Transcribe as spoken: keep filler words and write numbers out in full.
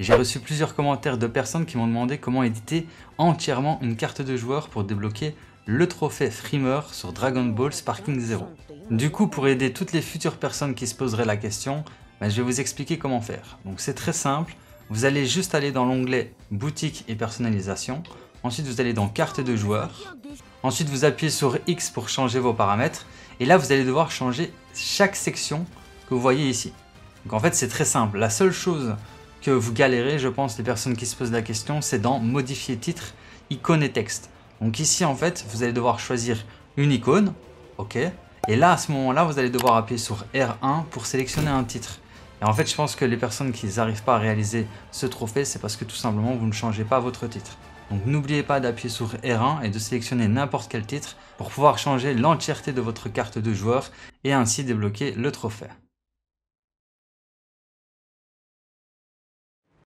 J'ai reçu plusieurs commentaires de personnes qui m'ont demandé comment éditer entièrement une carte de joueur pour débloquer le trophée Frimer sur Dragon Ball Sparking Zero. Du coup, pour aider toutes les futures personnes qui se poseraient la question, bah, je vais vous expliquer comment faire. Donc c'est très simple, vous allez juste aller dans l'onglet boutique et personnalisation, ensuite vous allez dans carte de joueur, ensuite vous appuyez sur X pour changer vos paramètres, et là vous allez devoir changer chaque section que vous voyez ici. Donc en fait c'est très simple, la seule chose que vous galérez, je pense, les personnes qui se posent la question, c'est dans modifier titre, icône et texte. Donc ici en fait vous allez devoir choisir une icône, ok, et là à ce moment là vous allez devoir appuyer sur R un pour sélectionner un titre. Et en fait je pense que les personnes qui n'arrivent pas à réaliser ce trophée, c'est parce que tout simplement vous ne changez pas votre titre. Donc n'oubliez pas d'appuyer sur R un et de sélectionner n'importe quel titre pour pouvoir changer l'entièreté de votre carte de joueur et ainsi débloquer le trophée.